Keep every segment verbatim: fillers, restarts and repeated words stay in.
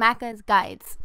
Macca's guides.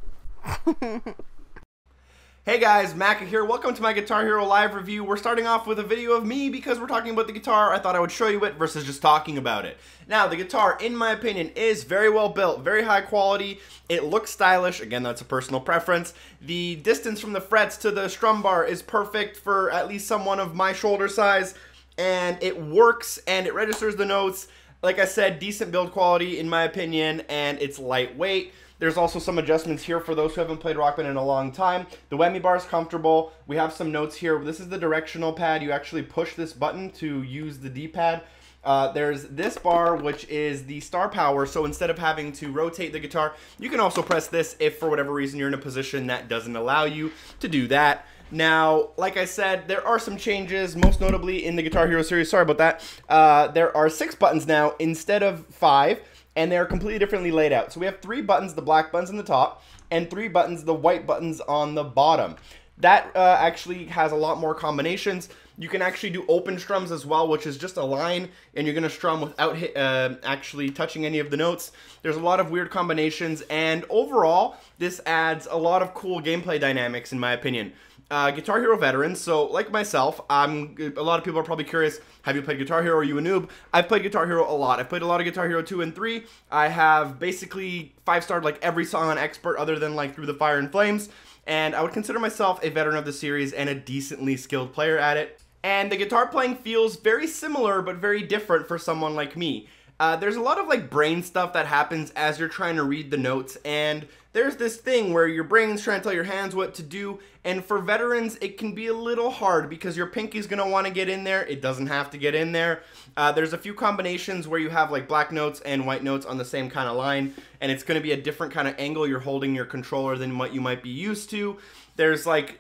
Hey guys, Macca here. Welcome to my Guitar Hero Live review. We're starting off with a video of me because we're talking about the guitar. I thought I would show you it versus just talking about it. Now, the guitar, in my opinion, is very well built, very high quality. It looks stylish. Again, that's a personal preference. The distance from the frets to the strum bar is perfect for at least someone of my shoulder size, and it works and it registers the notes. Like I said, decent build quality, in my opinion, and it's lightweight. There's also some adjustments here for those who haven't played Rock Band in a long time. The Wemmy bar is comfortable. We have some notes here. This is the directional pad. You actually push this button to use the D-pad. Uh, there's this bar, which is the star power. So instead of having to rotate the guitar, you can also press this if for whatever reason you're in a position that doesn't allow you to do that. Now, like I said, there are some changes, most notably in the Guitar Hero series. Sorry about that. Uh, there are six buttons now instead of five. And they're completely differently laid out. So we have three buttons, the black buttons on the top, and three buttons, the white buttons on the bottom. That uh, actually has a lot more combinations. You can actually do open strums as well, which is just a line, and you're going to strum without hit, uh, actually touching any of the notes. There's a lot of weird combinations, and overall, this adds a lot of cool gameplay dynamics, in my opinion. Uh, Guitar Hero veterans, so like myself, I'm, a lot of people are probably curious, have you played Guitar Hero? Are you a noob? I've played Guitar Hero a lot. I've played a lot of Guitar Hero two and three. I have basically five-starred like every song on Expert other than like Through the Fire and Flames, and I would consider myself a veteran of the series and a decently skilled player at it. And the guitar playing feels very similar but very different for someone like me. Uh, there's a lot of like brain stuff that happens as you're trying to read the notes, and there's this thing where your brain's trying to tell your hands what to do, and for veterans it can be a little hard because your pinky's gonna want to get in there. It doesn't have to get in there. Uh, there's a few combinations where you have like black notes and white notes on the same kind of line, and it's gonna be a different kind of angle you're holding your controller than what you might be used to. There's like,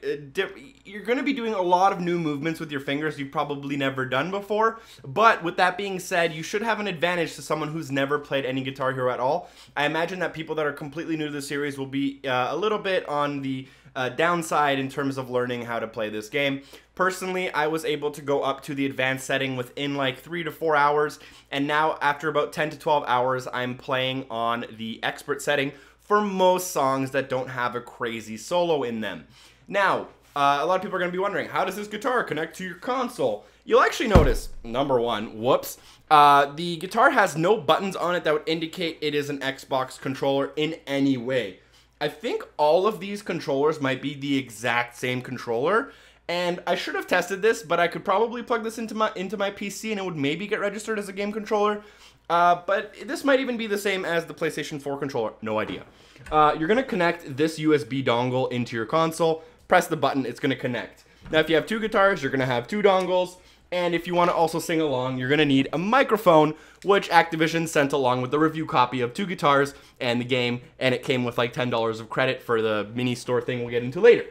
you're going to be doing a lot of new movements with your fingers you've probably never done before. But with that being said, you should have an advantage to someone who's never played any Guitar Hero at all. I imagine that people that are completely new to the series will be uh, a little bit on the uh, downside in terms of learning how to play this game. Personally, I was able to go up to the advanced setting within like three to four hours. And now after about ten to twelve hours, I'm playing on the expert setting for most songs that don't have a crazy solo in them. Now, uh, a lot of people are gonna be wondering, how does this guitar connect to your console? You'll actually notice, number one, whoops, uh, the guitar has no buttons on it that would indicate it is an Xbox controller in any way. I think all of these controllers might be the exact same controller, and I should have tested this, but I could probably plug this into my, into my P C and it would maybe get registered as a game controller. Uh, but this might even be the same as the PlayStation four controller. No idea. Uh, you're going to connect this U S B dongle into your console. Press the button. It's going to connect. Now, if you have two guitars, you're going to have two dongles. And if you want to also sing along, you're going to need a microphone, which Activision sent along with the review copy of Two Guitars and the game. And it came with like ten dollars of credit for the mini store thing we'll get into later.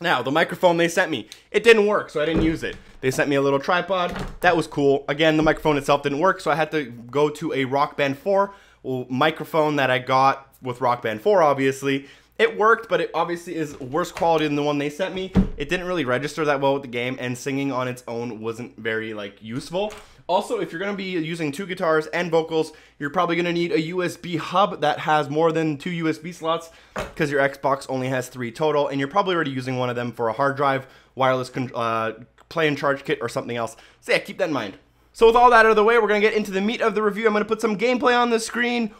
Now, the microphone they sent me, it didn't work, so I didn't use it. They sent me a little tripod. That was cool. Again, the microphone itself didn't work, so I had to go to a Rock Band four microphone that I got with Rock Band four, obviously. It worked, but it obviously is worse quality than the one they sent me. It didn't really register that well with the game, and singing on its own wasn't very, like, useful. Also, if you're going to be using two guitars and vocals, you're probably going to need a U S B hub that has more than two U S B slots because your Xbox only has three total, and you're probably already using one of them for a hard drive, wireless uh, play and charge kit, or something else. So yeah, keep that in mind. So with all that out of the way, we're going to get into the meat of the review. I'm going to put some gameplay on the screen.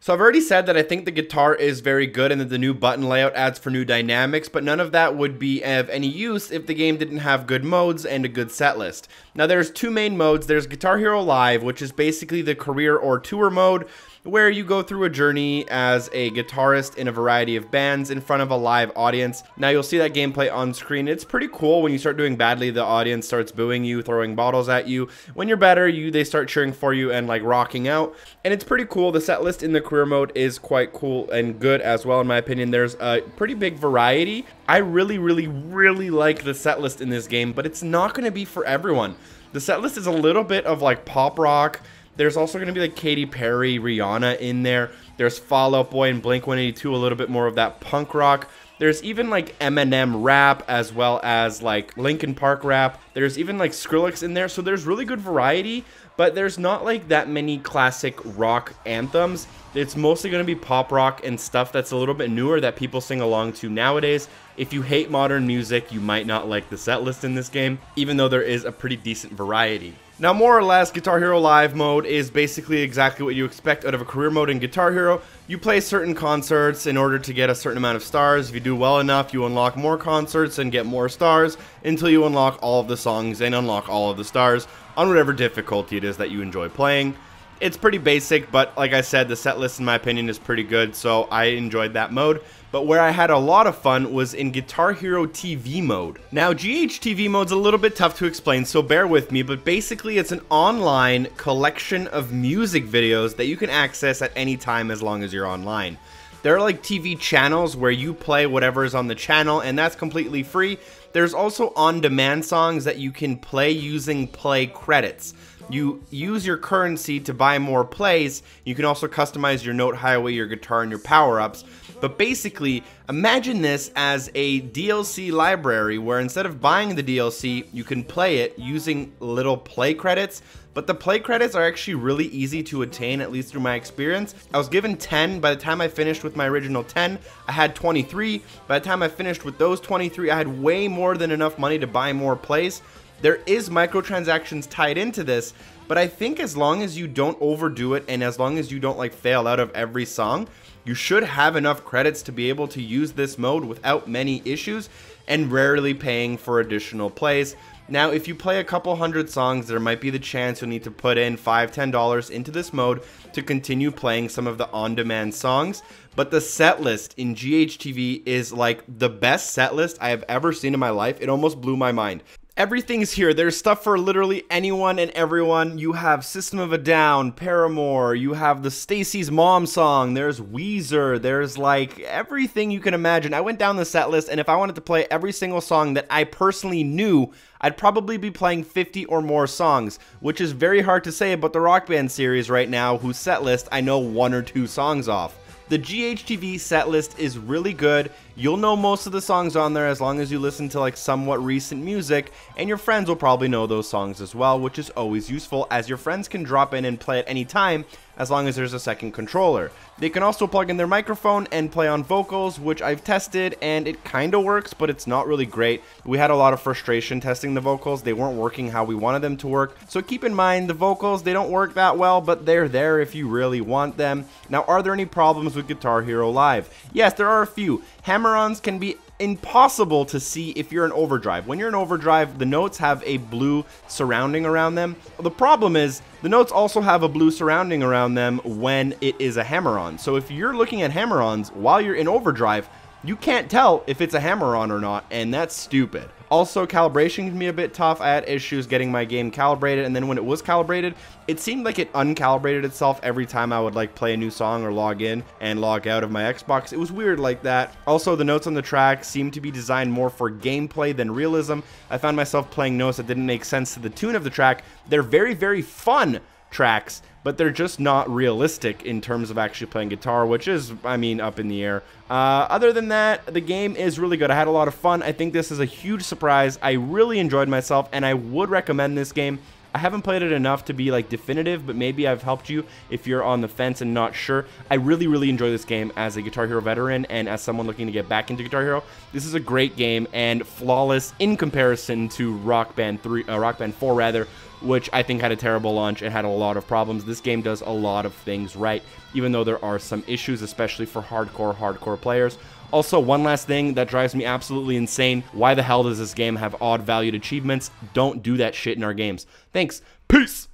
So I've already said that I think the guitar is very good and that the new button layout adds for new dynamics, but none of that would be of any use if the game didn't have good modes and a good set list. Now there's two main modes. There's Guitar Hero Live, which is basically the career or tour mode, where you go through a journey as a guitarist in a variety of bands in front of a live audience. Now you'll see that gameplay on screen. It's pretty cool. When you start doing badly, the audience starts booing you, throwing bottles at you. When you're better, you they start cheering for you and like rocking out. And it's pretty cool. The set list in the career mode is quite cool and good as well, in my opinion. There's a pretty big variety. I really, really, really like the set list in this game, but it's not going to be for everyone. The set list is a little bit of like pop rock. There's also going to be like Katy Perry, Rihanna in there. There's Fall Out Boy and Blink one eighty-two, a little bit more of that punk rock. There's even like Eminem rap as well as like Linkin Park rap. There's even like Skrillex in there. So there's really good variety, but there's not like that many classic rock anthems. It's mostly going to be pop rock and stuff that's a little bit newer that people sing along to nowadays. If you hate modern music, you might not like the set list in this game, even though there is a pretty decent variety. Now, more or less, Guitar Hero Live mode is basically exactly what you expect out of a career mode in Guitar Hero. You play certain concerts in order to get a certain amount of stars. If you do well enough, you unlock more concerts and get more stars until you unlock all of the songs and unlock all of the stars on whatever difficulty it is that you enjoy playing. It's pretty basic, but like I said, the set list in my opinion is pretty good, so I enjoyed that mode. But where I had a lot of fun was in Guitar Hero T V mode. Now, G H T V mode's a little bit tough to explain, so bear with me, but basically it's an online collection of music videos that you can access at any time as long as you're online. There are like T V channels where you play whatever is on the channel, and that's completely free. There's also on-demand songs that you can play using play credits. You use your currency to buy more plays. You can also customize your note highway, your guitar, and your power-ups. But basically, imagine this as a D L C library where instead of buying the D L C, you can play it using little play credits. But the play credits are actually really easy to attain, at least through my experience. I was given ten. By the time I finished with my original ten, I had twenty-three. By the time I finished with those twenty-three, I had way more than enough money to buy more plays. There is microtransactions tied into this, but I think as long as you don't overdo it and as long as you don't like fail out of every song, you should have enough credits to be able to use this mode without many issues and rarely paying for additional plays. Now, if you play a couple hundred songs, there might be the chance you'll need to put in five, ten dollars into this mode to continue playing some of the on-demand songs. But the set list in G H T V is like the best set list I have ever seen in my life. It almost blew my mind. Everything's here. There's stuff for literally anyone and everyone. You have System of a Down, Paramore, you have the Stacy's Mom song, there's Weezer, there's like everything you can imagine. I went down the set list, and if I wanted to play every single song that I personally knew, I'd probably be playing fifty or more songs, which is very hard to say about the Rock Band series right now, whose set list I know one or two songs off. The G H T V setlist is really good. You'll know most of the songs on there as long as you listen to like somewhat recent music, and your friends will probably know those songs as well, which is always useful as your friends can drop in and play at any time as long as there's a second controller. They can also plug in their microphone and play on vocals, which I've tested and it kind of works, but it's not really great. We had a lot of frustration testing the vocals. They weren't working how we wanted them to work. So keep in mind the vocals, they don't work that well, but they're there if you really want them. Now, are there any problems with Guitar Hero Live? Yes, there are a few. Hammer-ons can be impossible to see if you're in overdrive. When you're in overdrive, the notes have a blue surrounding around them. The problem is the notes also have a blue surrounding around them when it is a hammer-on. So if you're looking at hammer-ons while you're in overdrive, you can't tell if it's a hammer-on or not, and that's stupid. Also, calibration can be a bit tough. I had issues getting my game calibrated, and then when it was calibrated, it seemed like it uncalibrated itself every time I would like play a new song or log in and log out of my Xbox. It was weird like that. Also, the notes on the track seemed to be designed more for gameplay than realism. I found myself playing notes that didn't make sense to the tune of the track. They're very, very fun tracks, but they're just not realistic in terms of actually playing guitar, which is, I mean, up in the air. Uh, other than that, the game is really good. I had a lot of fun. I think this is a huge surprise. I really enjoyed myself, and I would recommend this game. I haven't played it enough to be like definitive, but maybe I've helped you if you're on the fence and not sure. I really, really enjoy this game as a Guitar Hero veteran and as someone looking to get back into Guitar Hero. This is a great game and flawless in comparison to Rock Band three, uh, Rock Band four rather, which I think had a terrible launch and had a lot of problems. This game does a lot of things right, even though there are some issues, especially for hardcore, hardcore players. Also, one last thing that drives me absolutely insane. Why the hell does this game have odd valued achievements? Don't do that shit in our games. Thanks. Peace.